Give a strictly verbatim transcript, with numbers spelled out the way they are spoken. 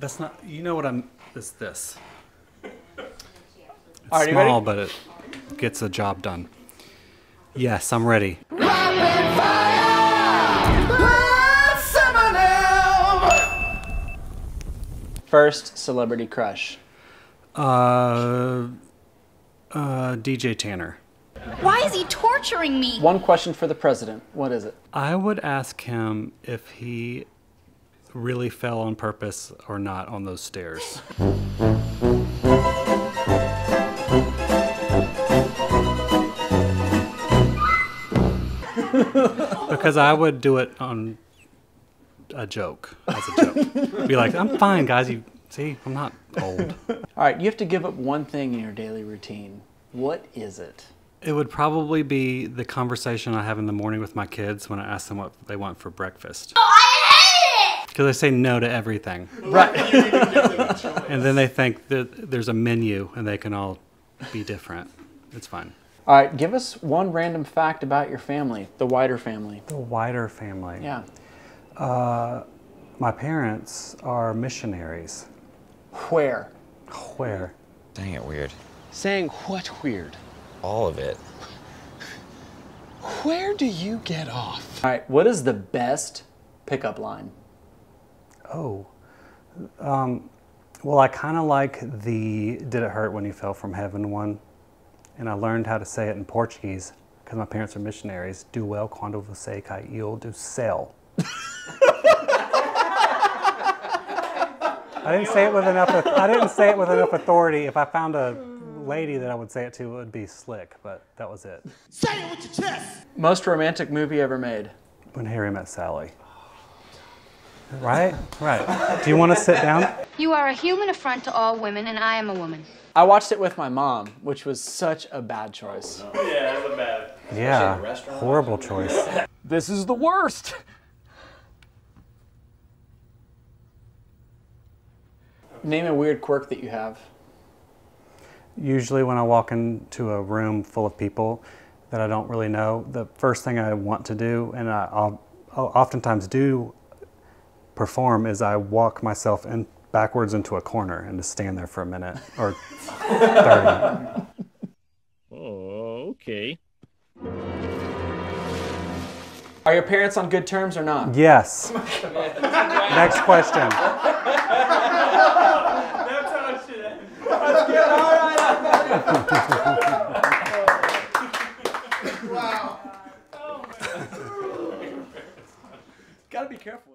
That's not, you know what I'm, it's this. It's Are you small, ready? But it gets the job done. Yes, I'm ready. Rapid fire! First celebrity crush. Uh, uh, D J Tanner. Why is he torturing me? One question for the president. What is it? I would ask him if he really fell on purpose or not on those stairs. Because I would do it on a joke, as a joke. Be like, I'm fine, guys. You see, I'm not old. All right, you have to give up one thing in your daily routine. What is it? It would probably be the conversation I have in the morning with my kids when I ask them what they want for breakfast. Oh, I hate it! Because they say no to everything. Right. And then they think that there's a menu and they can all be different. It's fine. All right, give us one random fact about your family, the wider family. The wider family. Yeah. Uh, my parents are missionaries. Where? Where? Dang it, weird. Saying what weird? All of it. Where do you get off? All right, what is the best pickup line? Oh, um, well, I kind of like the "Did it hurt when you fell from heaven" one, and I learned how to say it in Portuguese because my parents are missionaries. Do well quando você caiu do céu. I didn't say it with enough. I didn't say it with enough authority. If I found a lady that I would say it to, it would be Slick, but that was it. Say it with your chest! Most romantic movie ever made? When Harry Met Sally. Right? Right. Do you want to sit down? You are a human affront to all women, and I am a woman. I watched it with my mom, which was such a bad choice. Oh, no. Yeah, it was a bad. Yeah, horrible choice. This is the worst! Name a weird quirk that you have. Usually when I walk into a room full of people that I don't really know, the first thing I want to do, and I'll, I'll oftentimes do perform, is I walk myself in backwards into a corner and just stand there for a minute or thirty. Oh, okay. Are your parents on good terms or not? Yes. Next question. Wow. Gotta be careful.